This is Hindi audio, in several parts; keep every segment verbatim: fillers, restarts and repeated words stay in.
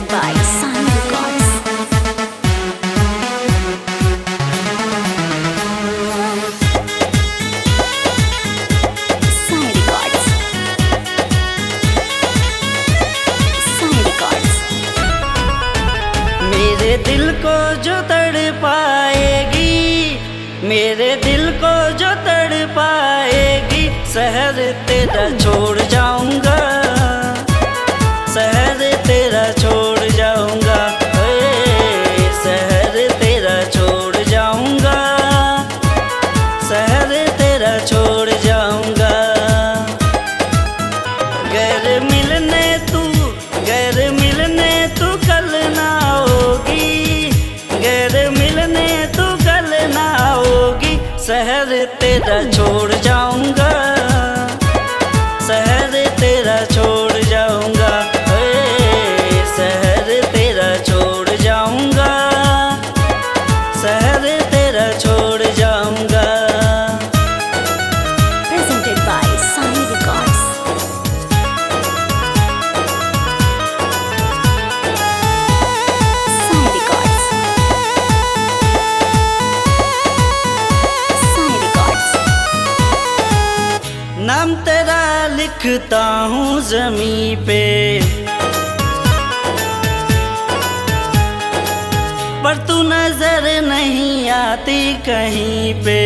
presented by Sai Records. मेरे दिल को जो तड़ पाएगी, मेरे दिल को जो तड़ पाएगी, शहर तेरा छोड़ जाऊंगा, शहर तेरा छोड़ जाऊंगा, शहर तेरा छोड़ जाऊंगा, शहर तेरा छोड़ जाऊंगा। गैर मिलने तू, गैर मिलने तू कल ना होगी, गैर मिलने तू कल ना होगी, शहर तेरा छोड़ जाऊंगा, शहर तेरा छोड़ जाऊंगा, शहर तेरा छोड़ जाऊंगा, शहर तेरा छोड़ जाऊंगा। Presented by Sai records. Sai records. Sai records. नाम तेरा लिखता हूँ जमी पे, पर तू नजर नहीं आती कहीं पे।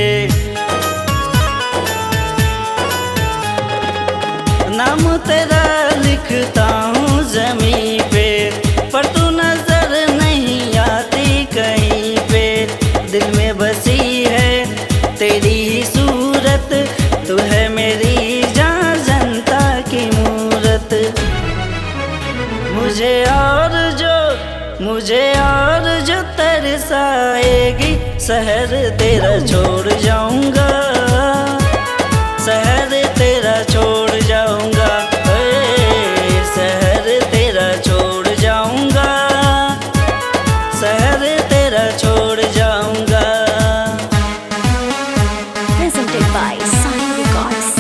नाम तेरा लिखता हूँ जमीन पे, पर तू नजर नहीं आती कहीं पे। दिल में बसी है तेरी सूरत, तू है मेरी जान जनता की मूरत। मुझे और जो, मुझे और जो तरसाएगी, शहर तेरा छोड़ जाऊंगा, शहर तेरा छोड़ जाऊंगा, शहर तेरा छोड़ जाऊंगा, शहर तेरा छोड़ जाऊंगा। Presented by Sai records.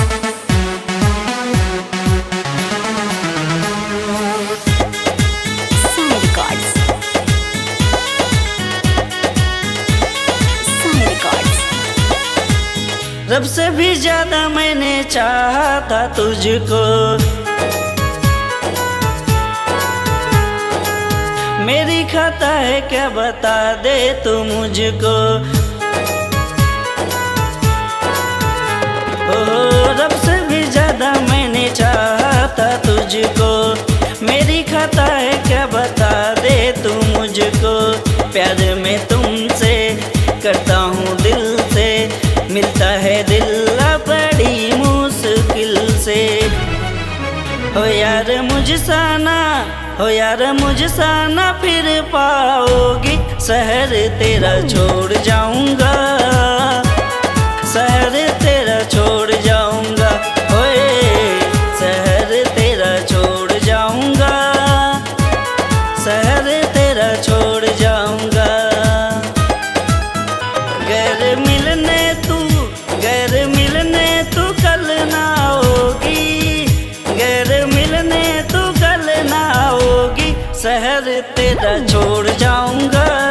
Sai records. रब से भी ज्यादा मैंने चाहा था तुझको, मेरी खता है क्या बता दे तू मुझको। ओ रब से भी ज्यादा मैंने चाहा था तुझको, मेरी खता है क्या बता दे तू मुझको। प्यार में तुमसे करता हूँ दिल से, मिलता है दिल बड़ी मुश्किल से। हो यार मुझसा ना, हो यार मुझसा ना फिर पाओगी, शहर तेरा छोड़ जाऊंगा, शहर तेरा छोड़ जाऊंगा, ओए शहर तेरा छोड़ जाऊंगा, शहर तेरा छोड़ जाऊंगा। गैर मिलने तू, गैर मिलने तू कल ना होगी, गैर मिलने तू कल ना होगी, शहर तेरा छोड़ जाऊंगा।